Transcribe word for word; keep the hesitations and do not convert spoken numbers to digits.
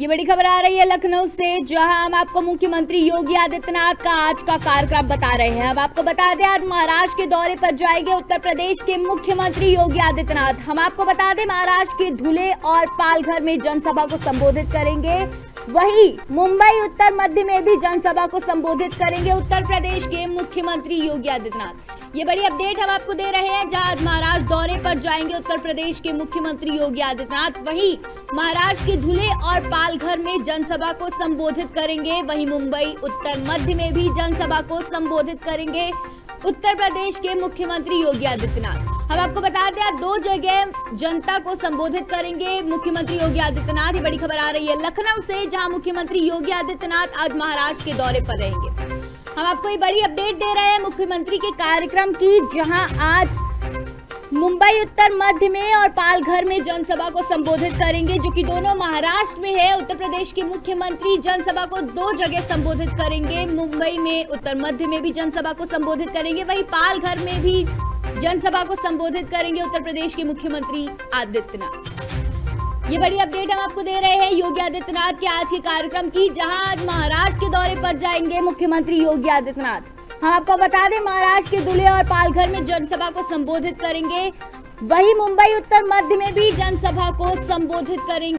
ये बड़ी खबर आ रही है लखनऊ से, जहां हम आपको मुख्यमंत्री योगी आदित्यनाथ का आज का कार्यक्रम बता रहे हैं। अब आपको बता दें, आज महाराष्ट्र के दौरे पर जाएंगे उत्तर प्रदेश के मुख्यमंत्री योगी आदित्यनाथ। हम आपको बता दें, महाराष्ट्र के धुले और पालघर में जनसभा को संबोधित करेंगे, वहीं मुंबई उत्तर मध्य में भी जनसभा को संबोधित करेंगे उत्तर प्रदेश के मुख्यमंत्री योगी आदित्यनाथ। ये बड़ी अपडेट हम आपको दे रहे हैं, जहां आज महाराष्ट्र दौरे पर जाएंगे उत्तर प्रदेश के मुख्यमंत्री योगी आदित्यनाथ, वहीं महाराष्ट्र के धुले और पालघर में जनसभा को संबोधित करेंगे, वहीं मुंबई उत्तर मध्य में भी जनसभा को संबोधित करेंगे उत्तर प्रदेश के मुख्यमंत्री योगी आदित्यनाथ। हम आपको बता दें, दो जगह जनता को संबोधित करेंगे मुख्यमंत्री योगी आदित्यनाथ। ये बड़ी खबर आ रही है लखनऊ से, जहां मुख्यमंत्री योगी आदित्यनाथ आज महाराष्ट्र के दौरे पर रहेंगे। हम आपको ये बड़ी अपडेट दे रहे हैं मुख्यमंत्री के कार्यक्रम की, जहाँ आज मुंबई उत्तर मध्य में और पालघर में जनसभा को संबोधित करेंगे, जो कि दोनों महाराष्ट्र में है। उत्तर प्रदेश के मुख्यमंत्री जनसभा को दो जगह संबोधित करेंगे, मुंबई में उत्तर मध्य में भी जनसभा को संबोधित करेंगे, वहीं पालघर में भी जनसभा को संबोधित करेंगे उत्तर प्रदेश के मुख्यमंत्री आदित्यनाथ। ये बड़ी अपडेट हम आपको दे रहे हैं योगी आदित्यनाथ के आज के कार्यक्रम की, जहाँ आज महाराष्ट्र के दौरे पर जाएंगे मुख्यमंत्री योगी आदित्यनाथ। हम आपको बता दें, महाराष्ट्र के धुले और पालघर में जनसभा को संबोधित करेंगे, वहीं मुंबई उत्तर मध्य में भी जनसभा को संबोधित करेंगे।